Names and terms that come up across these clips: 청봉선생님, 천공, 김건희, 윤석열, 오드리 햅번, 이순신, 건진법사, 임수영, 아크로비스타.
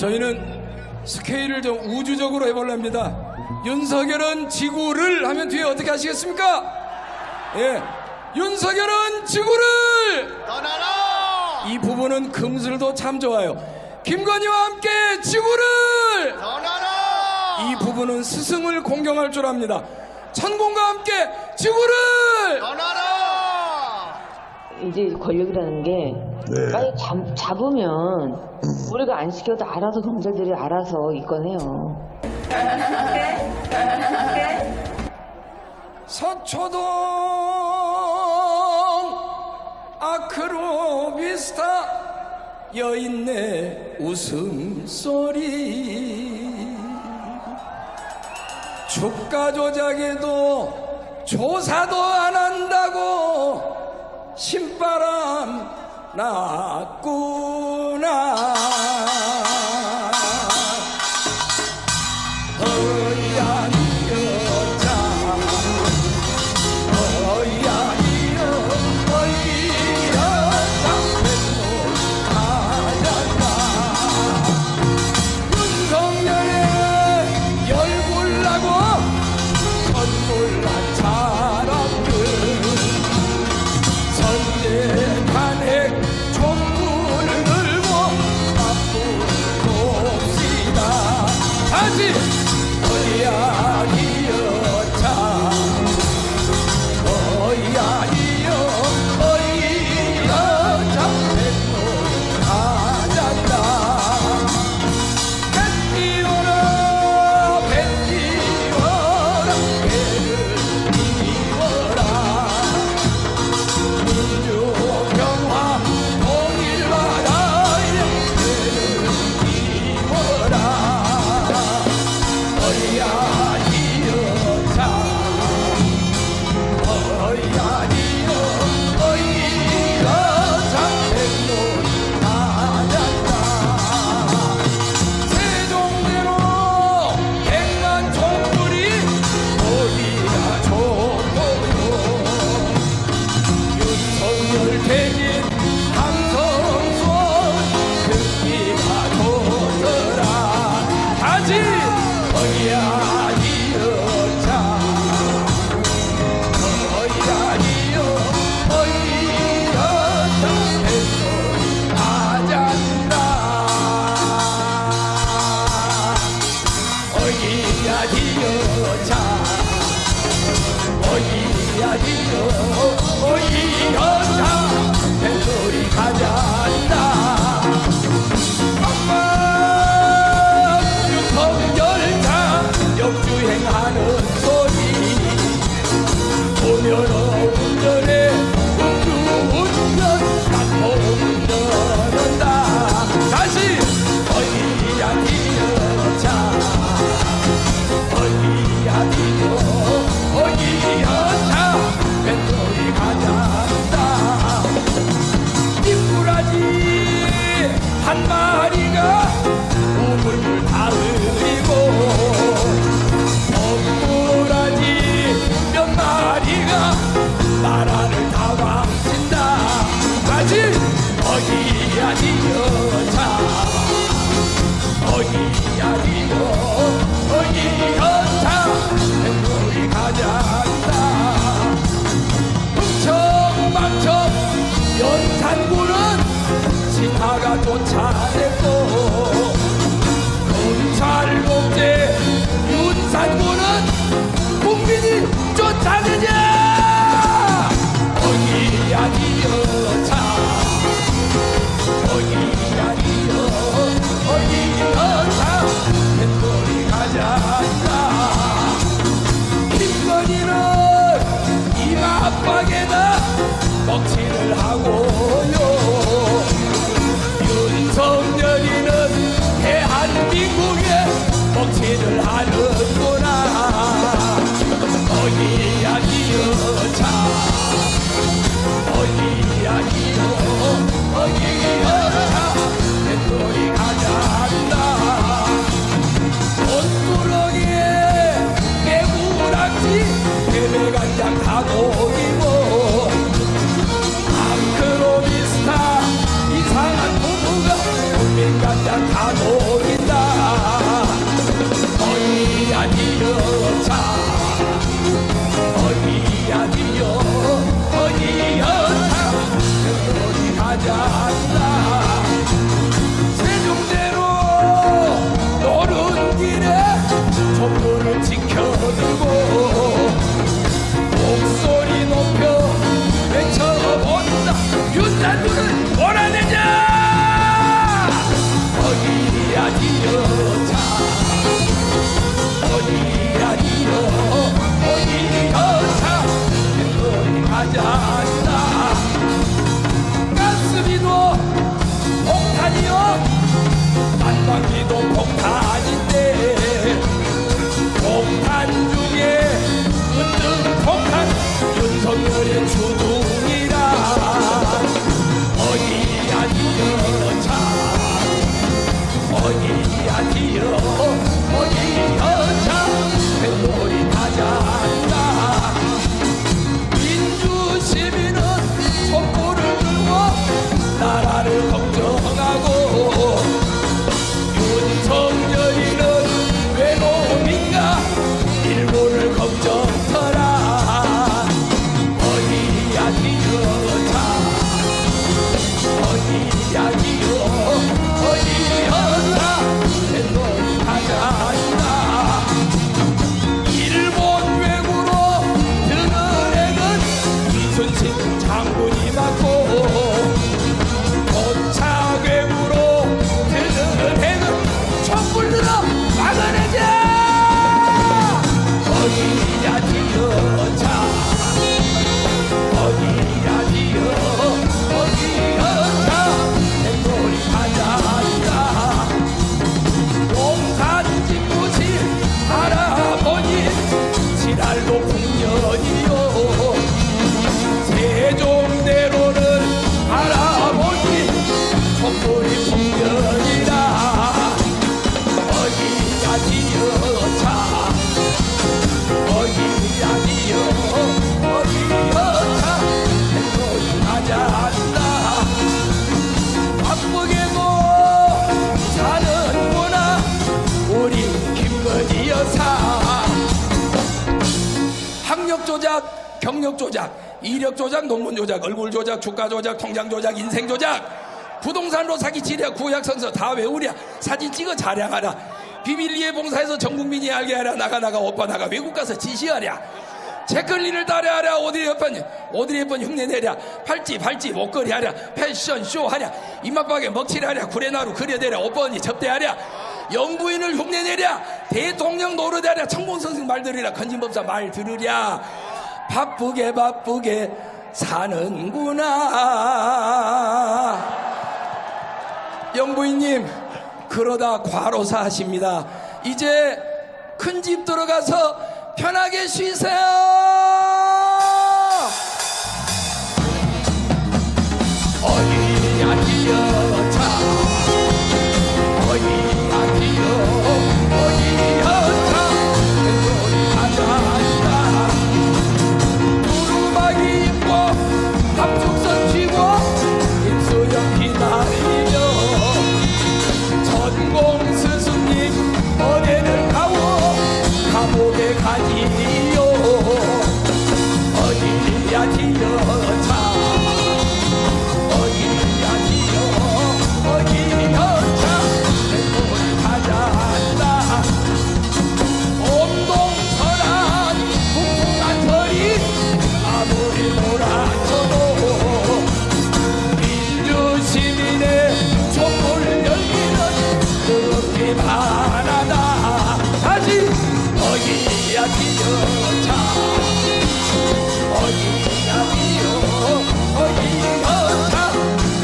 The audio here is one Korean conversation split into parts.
저희는 스케일을 좀 우주적으로 해보랍니다. 윤석열은 지구를 하면 뒤에 어떻게 하시겠습니까? 예, 윤석열은 지구를 떠나라. 이 부분은 금슬도 참 좋아요. 김건희와 함께 지구를 떠나라. 이 부분은 스승을 공경할 줄 압니다. 천공과 함께 지구를 떠나라. 이제 권력이라는 게 네. 아니 잡으면 우리가 안 시켜도 알아서 경찰들이 알아서 이건 해요. 서초동 아크로비스타 여인네 웃음소리 주가 조작에도 조사도 안 한다고 신바람 났구나. 허얀 여자 허얀 여자 맨몸 하얗다. 윤석열의 열불 나고 선불 난 사람들 선대간에 총무를 들고 바쁘봅시다. 다시 허야이여자 허야이여 허이여자 백로 가졌다. 뱃띠워라 뱃띠워라 배를 띄워라. 민주평화 통일바다에 배를 띄워라. 허야이여자 허야이여 허이여자 백로 가졌다. 세종대로 백만 총불이 어디나 좋고요. 윤석열 대신 함성손 듣기가 좋더라. 다시 허야 이 여자 허야 이 여자 백로 가졌다. 어이야 이여자 어이야 이여 어이여자 백돌이 가졌다. 엄마 윤석열자 역주행하는 소리 보면 운전에 음주운전 난못운전한다. 다시 어이야 이여자 어디야 니도 어디여자 뱃돌이 가졌다. 뒷부라지 한 마리가 우물물 다 흐리고 뒷부라지 몇 마리가 나라를 다 망친다. 다시 어디야 니여자 어디야 니도 어디여자 백돌이 가졌다. 흥청망청 연산군은 신하가 쫓아냈고 검찰공제 윤산군은 국민이 쫓아내자. 어디야 니여자 어디야 니여 어디여자 뱃돌이 가졌다. 김건희는 이마박에다 먹칠을 하고요. 윤석열이는 대한민국에 먹칠을 하는구나. 어디야 니여자 어디야 니여 어디여자 백돌이 가졌다. 온구렁이에 개구락지 개매간장 다고기고 아크로비스타 이상한 부부가 국민간장 다고기 전방기도 폭탄인데 폭탄 중에 은등 폭탄 윤석열의 주둥이라 어디야 니어 차 어디야 니어 어디야 차 뱃놀이 다 잔다 민주시민은 촛불을 들고 나라를 걱정하고 윤석열이는 외로움인가 일본을 걱정하라 어디야 니어 차 어디야 니어 어디야 차 뱃놀이 다 잔다 일본 외국으로 드는 애는 이순신 장군이 맞고 도착외국으로 드는 애는 촛불 들어 막아내자 어디야 니어 차 어디야 니어 어디야 차 뱃놀이 다 잔다 농산진무실 할아버니 지랄도 풍년이요 세종대로는 할아버니 촛불이 풍년이라 어디야 니어 차 어디야 니어 어디야 차 뱃놀이 다 잔다 바쁘게도 사는구나 우리 김건희 여사 학력 조작, 경력 조작, 이력 조작, 논문 조작, 얼굴 조작, 주가 조작, 통장 조작, 인생 조작 부동산으로 사기치랴, 구약선서 다 외우랴, 사진 찍어 자랑하라, 비밀리에 봉사해서 전 국민이 알게 하라, 나가 오빠 나가 외국 가서 지시하랴, 재클린을 따라하랴, 오드리 햅번 흉내내랴, 팔찌 목걸이 하랴, 패션쇼 하랴, 입맛박에 먹칠하랴, 구레나루 그려대랴, 오빠언니 접대하랴, 영부인을 흉내내랴, 대통령 노릇하랴, 청봉선생님 말 들으랴, 건진법사 말 들으랴. 바쁘게 사는구나. 영부인님 그러다 과로사 하십니다. 이제 큰 집 들어가서 편하게 쉬세요. 어디야 니어 차 어디야 니어 어디야 차 뱃놀이 다 잔다 두루마기 입고 합죽선 쥐고 임수영 기다리며 천공 스승님 어디를 가오 감옥에 가지요 어디야 니어 차 어디야 니어 어디야 차 뱃놀이 다 잔다 온동 서란 북한 터리 아무리 몰아쳐도 민주시민의 촛불 열기는 그렇게 바라다 다시 어디야 니어 차 어디야 니어 어디야 차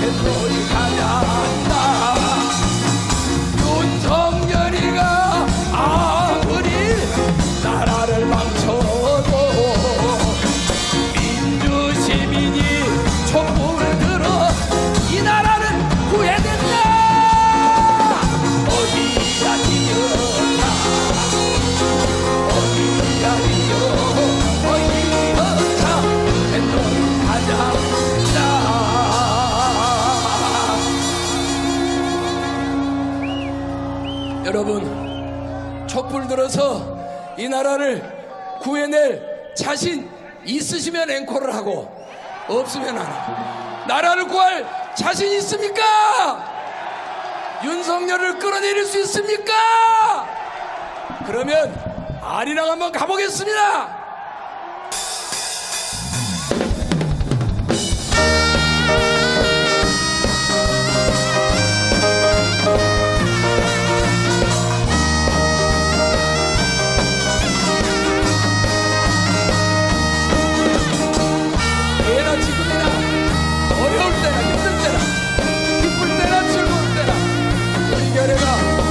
뱃놀이 다 잔다 윤석열이가 아무리 나라를 망쳐도 민주시민이 촛불을 들어 이 나라를 구해낸다 어디야 니어 차 어디야 니어 어디야 차 뱃놀이 다 잔다 여러분 촛불 들어서 이 나라를 구해낼 자신 있으시면 앵콜을 하고 없으면 안 하고 나라를 구할 자신 있습니까? 윤석열을 끌어내릴 수 있습니까? 그러면 아리랑 한번 가보겠습니다. 예나 지금이나 어려울 때나 힘들 때나 기쁠 때나 즐거울 때나 우리 결혜가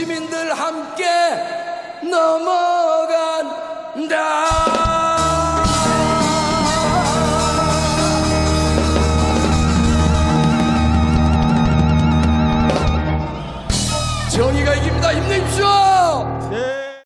시민들 함께 넘어